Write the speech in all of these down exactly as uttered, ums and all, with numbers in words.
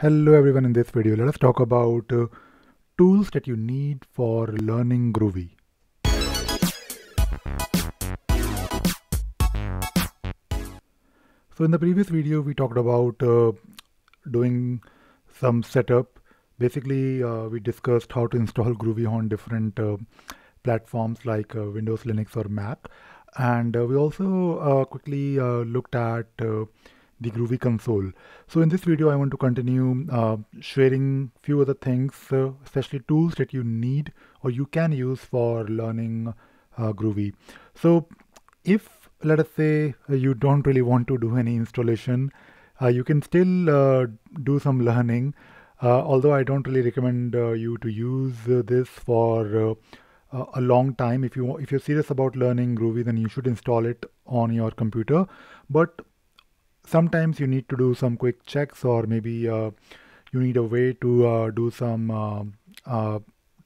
Hello everyone, in this video let us talk about uh, tools that you need for learning Groovy. So in the previous video we talked about uh, doing some setup. Basically uh, we discussed how to install Groovy on different uh, platforms like uh, Windows, Linux or Mac, and uh, we also uh, quickly uh, looked at uh, the Groovy console. So in this video I want to continue uh, sharing few other things, uh, especially tools that you need or you can use for learning uh, Groovy. So if, let us say, you don't really want to do any installation, uh, you can still uh, do some learning, uh, although I don't really recommend uh, you to use uh, this for uh, Uh, a long time. If you if you're serious about learning Groovy, then you should install it on your computer, but sometimes you need to do some quick checks, or maybe uh, you need a way to uh, do some uh, uh,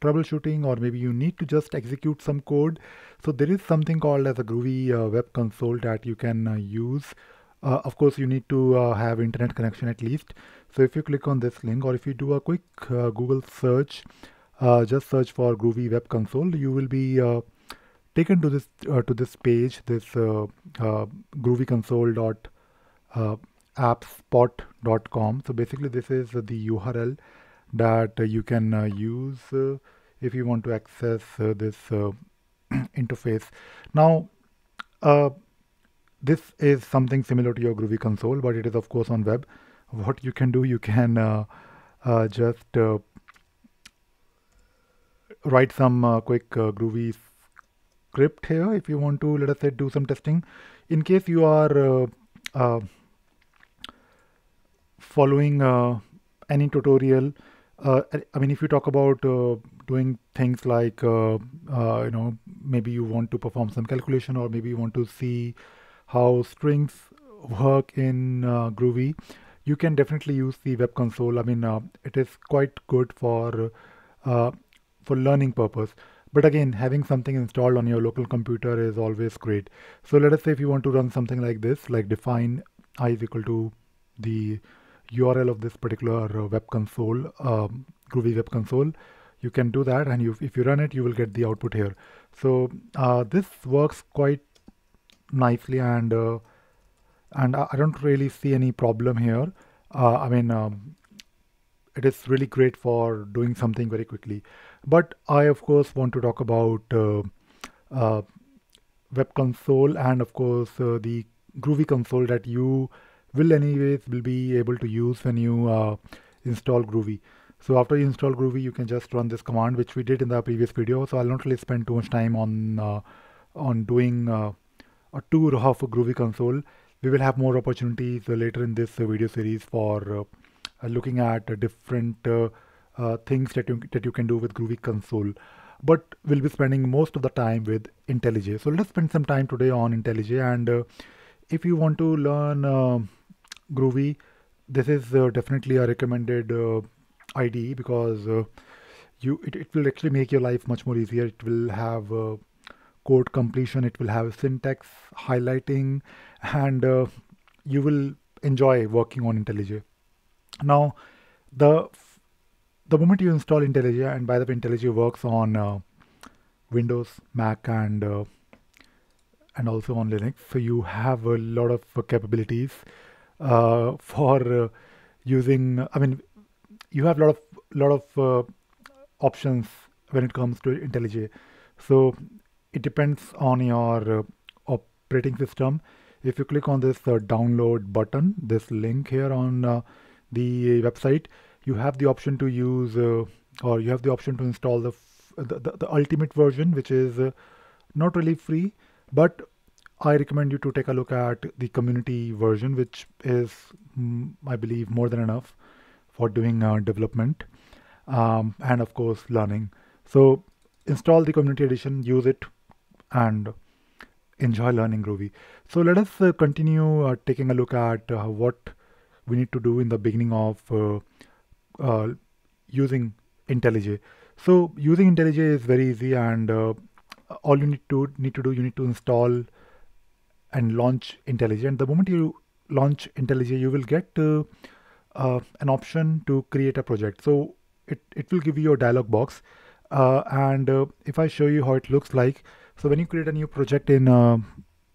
troubleshooting, or maybe you need to just execute some code. So there is something called as a Groovy uh, web console that you can uh, use. Uh, of course you need to uh, have internet connection at least. So if you click on this link, or if you do a quick uh, Google search, Uh, just search for Groovy Web Console, you will be uh, taken to this uh, to this page, this uh, uh, groovy console dot appspot dot com. So basically this is the U R L that you can uh, use uh, if you want to access uh, this uh, interface. Now uh, this is something similar to your Groovy console, but it is of course on web. What you can do, you can uh, uh, just uh, write some uh, quick uh, Groovy script here if you want to, let us say, do some testing. In case you are uh, uh, following uh, any tutorial, uh, I mean, if you talk about uh, doing things like uh, uh, you know, maybe you want to perform some calculation, or maybe you want to see how strings work in uh, Groovy, you can definitely use the web console. I mean, uh, it is quite good for uh, for learning purpose, but again, having something installed on your local computer is always great. So let us say if you want to run something like this, like define I is equal to the U R L of this particular web console, um, Groovy web console, you can do that, and you, if you run it, you will get the output here. So uh, this works quite nicely, and uh, and I don't really see any problem here. Uh, I mean, um, it is really great for doing something very quickly. But I of course want to talk about uh, uh, web console, and of course uh, the Groovy console that you will anyways will be able to use when you uh, install Groovy. So after you install Groovy, you can just run this command, which we did in the previous video, so I'll not really spend too much time on uh, on doing uh, a tour of a Groovy console. We will have more opportunities uh, later in this uh, video series for uh, looking at uh, different uh, uh, things that you, that you can do with Groovy console, but we'll be spending most of the time with IntelliJ. So let's spend some time today on IntelliJ, and uh, if you want to learn uh, Groovy, this is uh, definitely a recommended uh, I D E, because uh, you it, it will actually make your life much more easier. It will have uh, code completion, it will have syntax highlighting, and uh, you will enjoy working on IntelliJ. Now, the the moment you install IntelliJ, and by the way, IntelliJ works on uh, Windows, Mac, and uh, and also on Linux. So you have a lot of uh, capabilities uh, for uh, using. I mean, you have a lot of lot of uh, options when it comes to IntelliJ. So it depends on your uh, operating system. If you click on this uh, download button, this link here on Uh, the website, you have the option to use uh, or you have the option to install the f the, the, the ultimate version, which is uh, not really free, but I recommend you to take a look at the community version, which is mm, I believe more than enough for doing uh, development um, and of course learning. So install the community edition, use it, and enjoy learning Groovy. So let us uh, continue uh, taking a look at uh, what we need to do in the beginning of uh, uh, using IntelliJ. So using IntelliJ is very easy, and uh, all you need to need to do, you need to install and launch IntelliJ. And the moment you launch IntelliJ, you will get uh, uh, an option to create a project. So it, it will give you a dialog box. Uh, and uh, if I show you how it looks like, so when you create a new project in uh,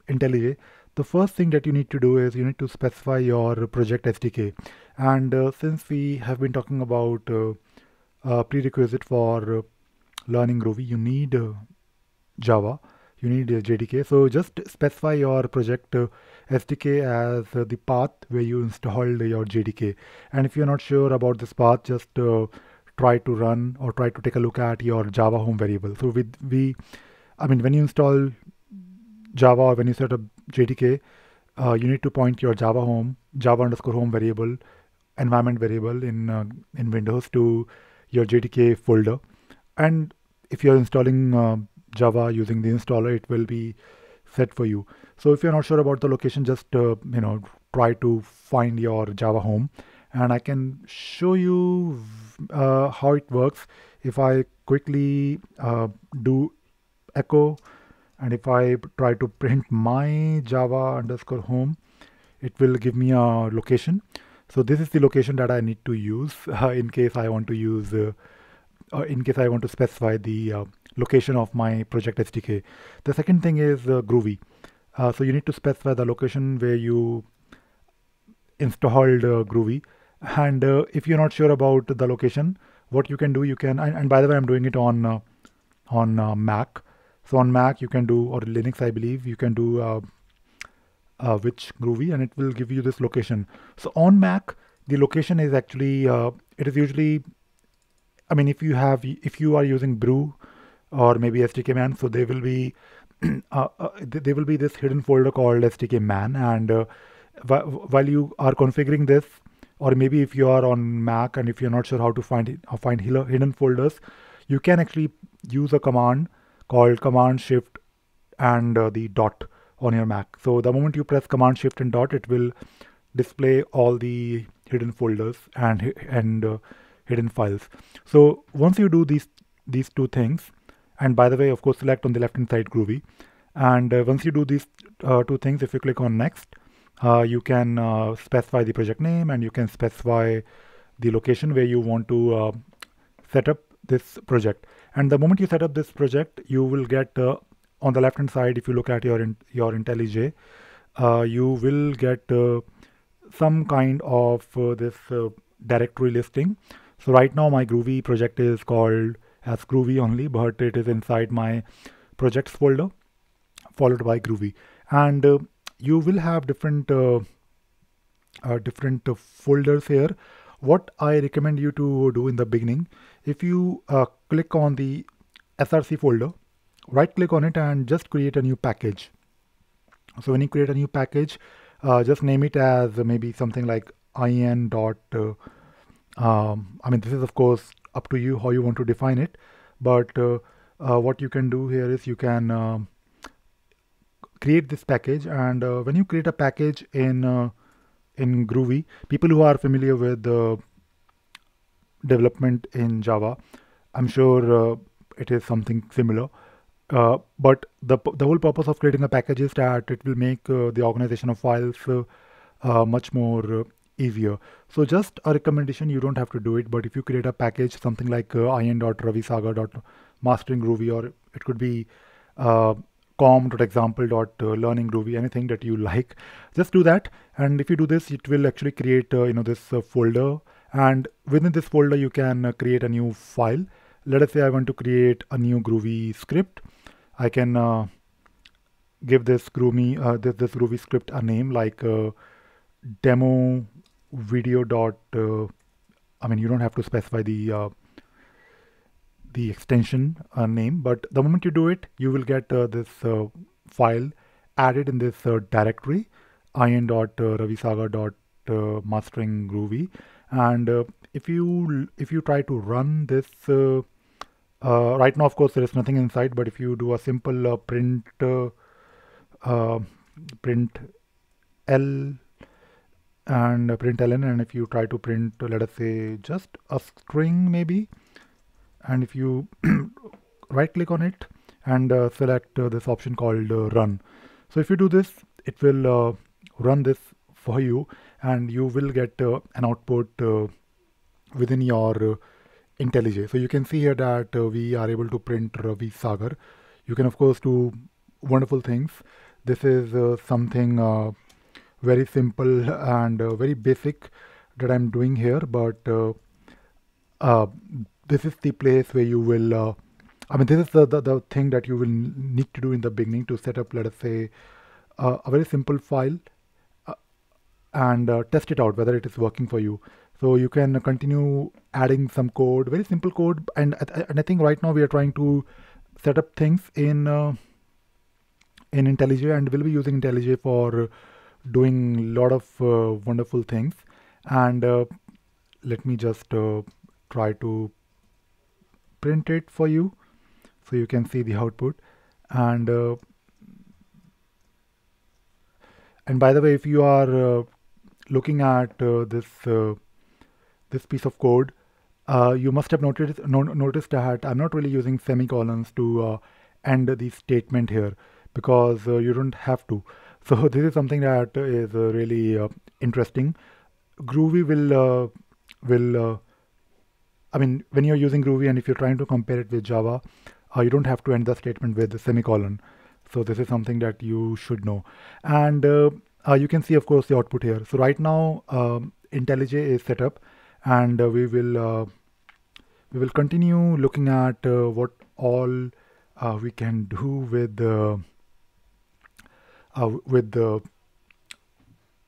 IntelliJ, the first thing that you need to do is you need to specify your project S D K. And uh, since we have been talking about uh, uh, prerequisite for uh, learning Groovy, you need uh, Java, you need uh, J D K. So just specify your project uh, S D K as uh, the path where you installed your J D K. And if you're not sure about this path, just uh, try to run or try to take a look at your Java home variable. So with we, I mean, when you install Java or when you set up J D K, uh, you need to point your Java home, Java underscore home variable, environment variable in uh, in Windows to your J D K folder. And if you're installing uh, Java using the installer, it will be set for you. So if you're not sure about the location, just uh, you know try to find your Java home. And I can show you uh, how it works if I quickly uh, do echo. And if I try to print my Java underscore home, it will give me a location. So this is the location that I need to use uh, in case I want to use, uh, uh, in case I want to specify the uh, location of my project S D K. The second thing is uh, Groovy. Uh, so you need to specify the location where you installed uh, Groovy. And uh, if you're not sure about the location, what you can do, you can, and, and by the way, I'm doing it on, uh, on uh, Mac. So on Mac you can do, or Linux I believe, you can do uh, uh, which Groovy, and it will give you this location. So on Mac, the location is actually, uh, it is usually, I mean, if you have, if you are using Brew or maybe S D K man, so there will be, uh, uh, there will be this hidden folder called S D K man. And uh, while you are configuring this, or maybe if you are on Mac and if you're not sure how to find it, or find hidden folders, you can actually use a command called command shift and uh, the dot on your Mac. So the moment you press command shift and dot, it will display all the hidden folders and and uh, hidden files. So once you do these these two things, and by the way, of course, select on the left hand side Groovy. And uh, once you do these uh, two things, if you click on next, uh, you can uh, specify the project name, and you can specify the location where you want to uh, set up this project. And the moment you set up this project, you will get uh, on the left hand side, if you look at your in, your IntelliJ, uh, you will get uh, some kind of uh, this uh, directory listing. So right now my Groovy project is called as Groovy only, but it is inside my projects folder followed by Groovy. And uh, you will have different uh, uh, different uh, folders here. What I recommend you to do in the beginning, if you uh, click on the S R C folder, right click on it and just create a new package. So when you create a new package, uh, just name it as maybe something like in dot, uh, um, I mean, this is of course up to you how you want to define it, but uh, uh, what you can do here is you can uh, create this package. And uh, when you create a package in uh, in Groovy, people who are familiar with the development in Java, I'm sure uh, it is something similar. Uh, but the the whole purpose of creating a package is that it will make uh, the organization of files uh, uh, much more uh, easier. So just a recommendation, you don't have to do it, but if you create a package, something like uh, in dot ravi sagar dot mastering groovy, or it could be uh, com dot example dot learning groovy, anything that you like, just do that. And if you do this, it will actually create uh, you know this uh, folder. And within this folder, you can uh, create a new file. Let us say I want to create a new Groovy script. I can uh, give this Groovy uh, this, this Groovy script a name like uh, demo video dot. Uh, I mean, you don't have to specify the uh, the extension uh, name, but the moment you do it, you will get uh, this uh, file added in this uh, directory in dot ravi sagar dot mastering groovy. And uh, if you if you try to run this uh, uh, right now, of course, there is nothing inside, but if you do a simple uh, print uh, uh, print L and uh, print L N, and if you try to print, uh, let us say just a string maybe, and if you right click on it and uh, select uh, this option called uh, run. So if you do this, it will uh, run this for you. and you will get uh, an output uh, within your uh, IntelliJ. So you can see here that uh, we are able to print Ravi Sagar. You can of course do wonderful things. This is uh, something uh, very simple and uh, very basic that I'm doing here, but uh, uh, this is the place where you will, uh, I mean, this is the, the, the thing that you will need to do in the beginning to set up, let us say, uh, a very simple file uh, and uh, test it out, whether it is working for you. So you can continue adding some code, very simple code. And, and I think right now we are trying to set up things in uh, in IntelliJ, and we'll be using IntelliJ for doing a lot of uh, wonderful things. And uh, let me just uh, try to print it for you so you can see the output. And uh, and by the way, if you are uh, looking at uh, this uh, this piece of code, uh, you must have noticed no, noticed that I'm not really using semicolons to uh, end the statement here, because uh, you don't have to. So this is something that is uh, really uh, interesting. Groovy will uh, will uh, I mean, when you're using Groovy and if you're trying to compare it with Java, uh, you don't have to end the statement with a semicolon. So this is something that you should know. And uh, uh, you can see, of course, the output here. So right now, um, IntelliJ is set up, and uh, we will uh, we will continue looking at uh, what all uh, we can do with uh, uh, with the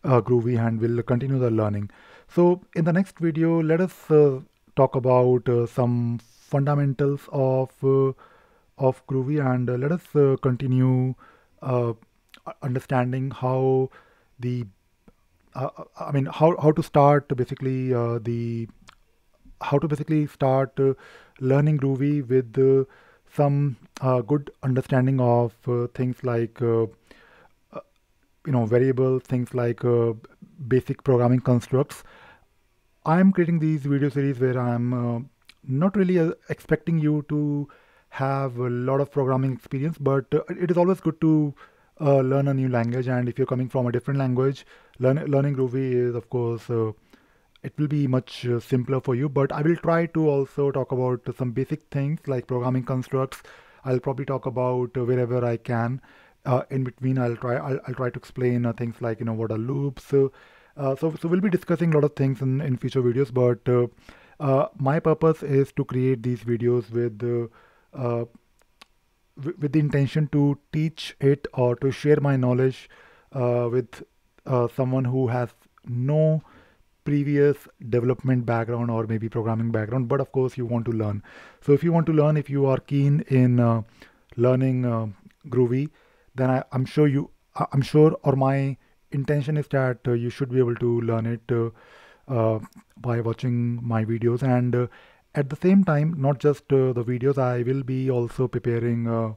uh, Groovy, and we'll continue the learning. So in the next video, let us Uh, talk about uh, some fundamentals of uh, of Groovy, and uh, let us uh, continue uh, understanding how the uh, I mean how how to start basically uh, the how to basically start uh, learning Groovy with uh, some uh, good understanding of uh, things like uh, uh, you know variables, things like uh, basic programming constructs. I'm creating these video series where I'm uh, not really uh, expecting you to have a lot of programming experience, but uh, it is always good to uh, learn a new language. And if you're coming from a different language, learn, learning Groovy is, of course, uh, it will be much uh, simpler for you. But I will try to also talk about some basic things like programming constructs. I'll probably talk about uh, wherever I can. Uh, in between, I'll try I'll, I'll try to explain uh, things like you know what are loops. Uh, Uh, so, so we'll be discussing a lot of things in, in future videos, but uh, uh, my purpose is to create these videos with, uh, uh, with the intention to teach it or to share my knowledge uh, with uh, someone who has no previous development background or maybe programming background, but of course you want to learn. So if you want to learn, if you are keen in uh, learning uh, Groovy, then I, I'm sure you, I'm sure, or my intention is that uh, you should be able to learn it uh, uh, by watching my videos. And uh, at the same time, not just uh, the videos, I will be also preparing uh,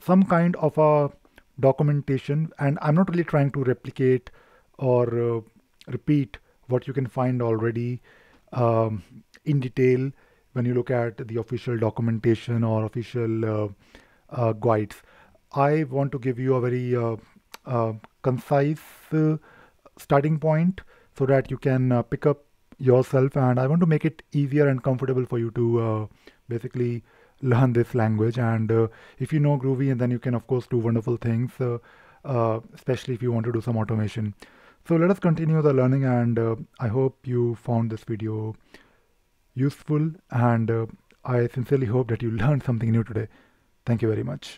some kind of a documentation, and I'm not really trying to replicate or uh, repeat what you can find already um, in detail when you look at the official documentation or official uh, uh, guides. I want to give you a very uh, Uh, concise uh, starting point so that you can uh, pick up yourself, and I want to make it easier and comfortable for you to uh, basically learn this language. And uh, if you know Groovy, and then you can of course do wonderful things, uh, uh, especially if you want to do some automation. So let us continue the learning, and uh, I hope you found this video useful, and uh, I sincerely hope that you learned something new today. Thank you very much.